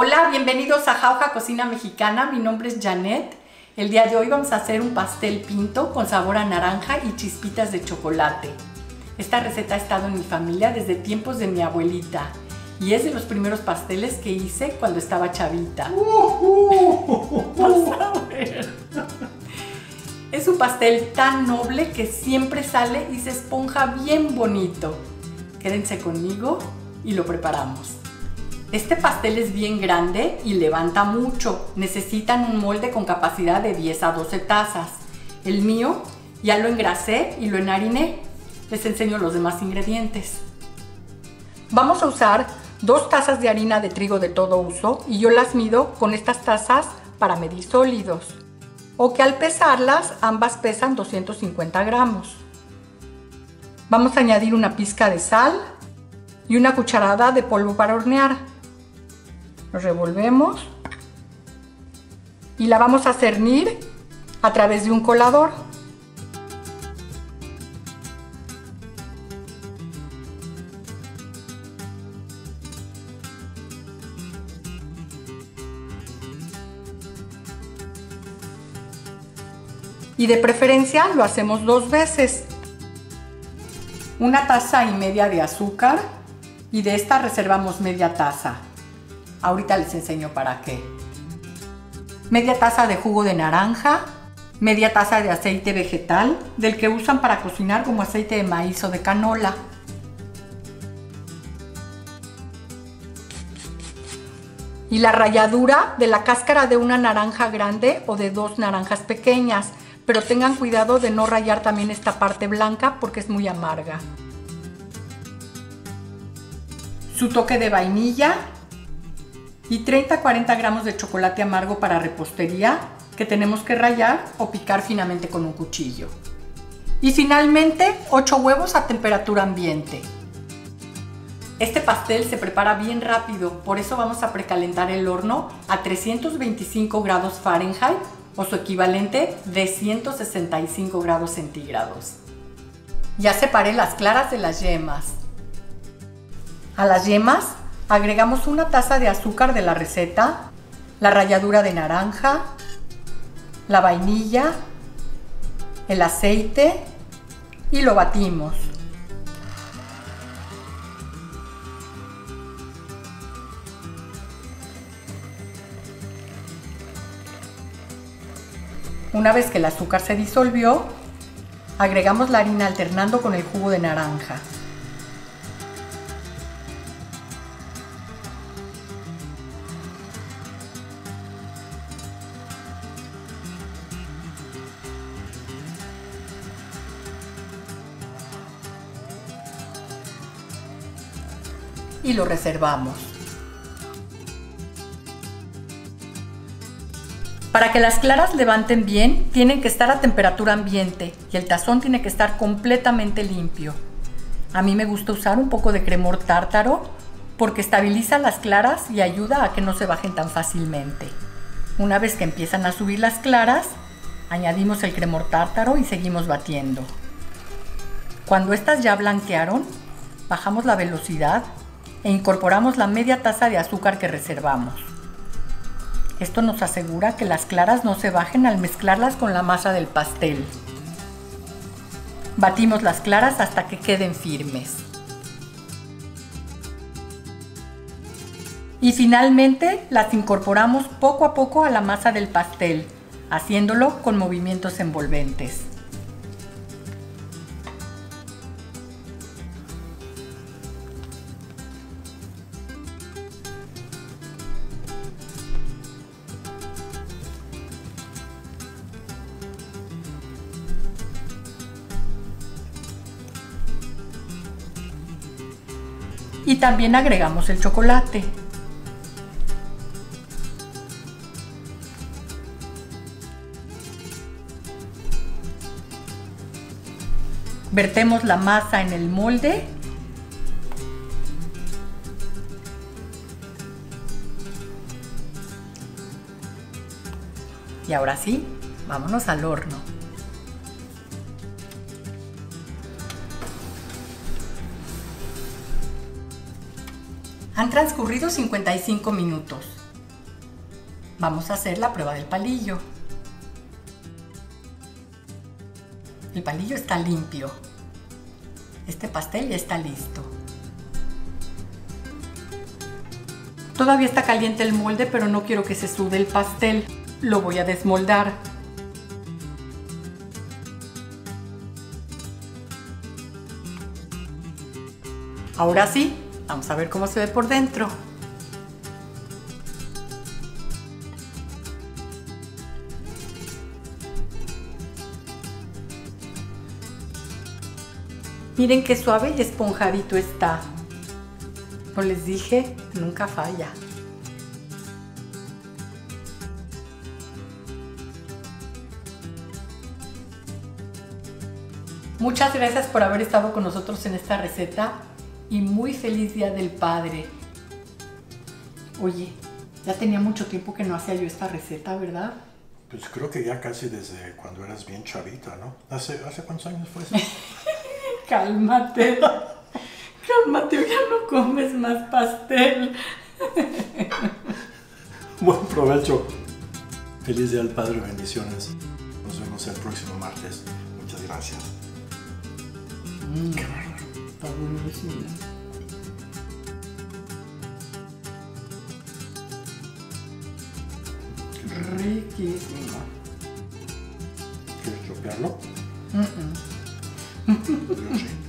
Hola, bienvenidos a Jauja Cocina Mexicana, mi nombre es Janet. El día de hoy vamos a hacer un pastel pinto con sabor a naranja y chispitas de chocolate. Esta receta ha estado en mi familia desde tiempos de mi abuelita y es de los primeros pasteles que hice cuando estaba chavita. Vas a ver. Es un pastel tan noble que siempre sale y se esponja bien bonito. Quédense conmigo y lo preparamos. Este pastel es bien grande y levanta mucho. Necesitan un molde con capacidad de 10 a 12 tazas. El mío ya lo engrasé y lo enhariné. Les enseño los demás ingredientes. Vamos a usar 2 tazas de harina de trigo de todo uso y yo las mido con estas tazas para medir sólidos, o que al pesarlas ambas pesan 250 gramos. Vamos a añadir una pizca de sal y una cucharada de polvo para hornear. Lo revolvemos y la vamos a cernir a través de un colador. Y de preferencia lo hacemos 2 veces. Una taza y media de azúcar y de esta reservamos media taza. Ahorita les enseño para qué. Media taza de jugo de naranja, media taza de aceite vegetal, del que usan para cocinar como aceite de maíz o de canola. Y la ralladura de la cáscara de una naranja grande o de 2 naranjas pequeñas, pero tengan cuidado de no rallar también esta parte blanca porque es muy amarga. Su toque de vainilla y 30-40 gramos de chocolate amargo para repostería que tenemos que rallar o picar finamente con un cuchillo. Y finalmente 8 huevos a temperatura ambiente. Este pastel se prepara bien rápido, por eso vamos a precalentar el horno a 325 grados Fahrenheit o su equivalente de 165 grados centígrados. Ya separé las claras de las yemas. A las yemas agregamos una taza de azúcar de la receta, la ralladura de naranja, la vainilla, el aceite y lo batimos. Una vez que el azúcar se disolvió, agregamos la harina alternando con el jugo de naranja. Y lo reservamos. Para que las claras levanten bien, tienen que estar a temperatura ambiente y el tazón tiene que estar completamente limpio. A mí me gusta usar un poco de cremor tártaro porque estabiliza las claras y ayuda a que no se bajen tan fácilmente. Una vez que empiezan a subir las claras, añadimos el cremor tártaro y seguimos batiendo. Cuando estas ya blanquearon, bajamos la velocidad e incorporamos la media taza de azúcar que reservamos. Esto nos asegura que las claras no se bajen al mezclarlas con la masa del pastel. Batimos las claras hasta que queden firmes. Y finalmente las incorporamos poco a poco a la masa del pastel, haciéndolo con movimientos envolventes. Y también agregamos el chocolate. Vertemos la masa en el molde. Y ahora sí, vámonos al horno. Han transcurrido 55 minutos. Vamos a hacer la prueba del palillo. El palillo está limpio. Este pastel ya está listo. Todavía está caliente el molde, pero no quiero que se sude el pastel. Lo voy a desmoldar. Ahora sí, vamos a ver cómo se ve por dentro. Miren qué suave y esponjadito está. Como les dije, nunca falla. Muchas gracias por haber estado con nosotros en esta receta y muy feliz Día del Padre. Oye, ya tenía mucho tiempo que no hacía yo esta receta, ¿verdad? Pues creo que ya casi desde cuando eras bien chavita, ¿no? ¿Hace cuántos años fue eso? Cálmate, cálmate, ya no comes más pastel. Buen provecho. Feliz Día del Padre, bendiciones. Nos vemos el próximo martes. Muchas gracias. Qué bárbaro. Está buenísimo. Riquísimo. ¿Quieres tropearlo? Yo sí.